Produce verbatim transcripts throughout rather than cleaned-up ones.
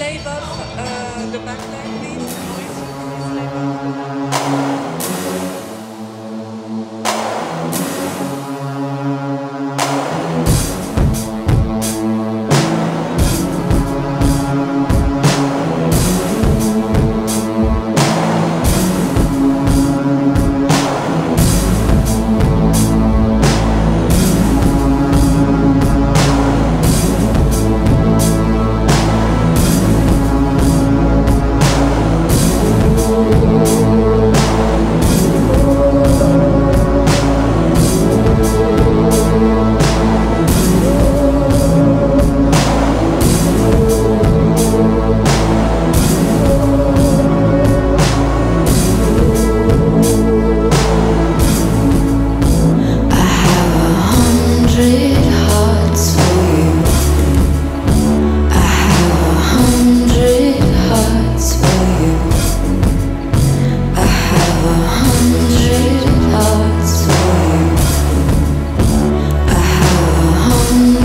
slave off uh, the backline, please.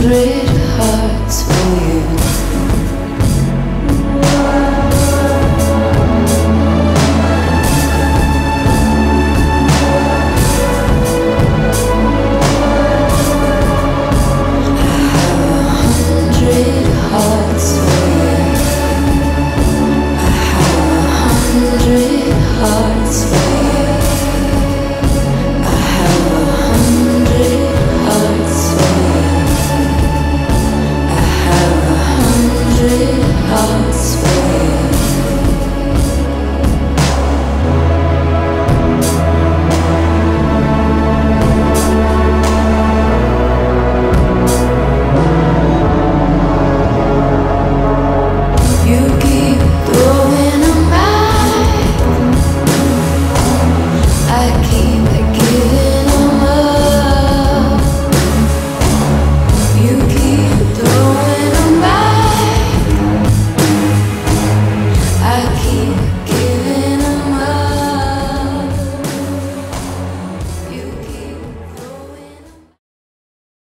Three.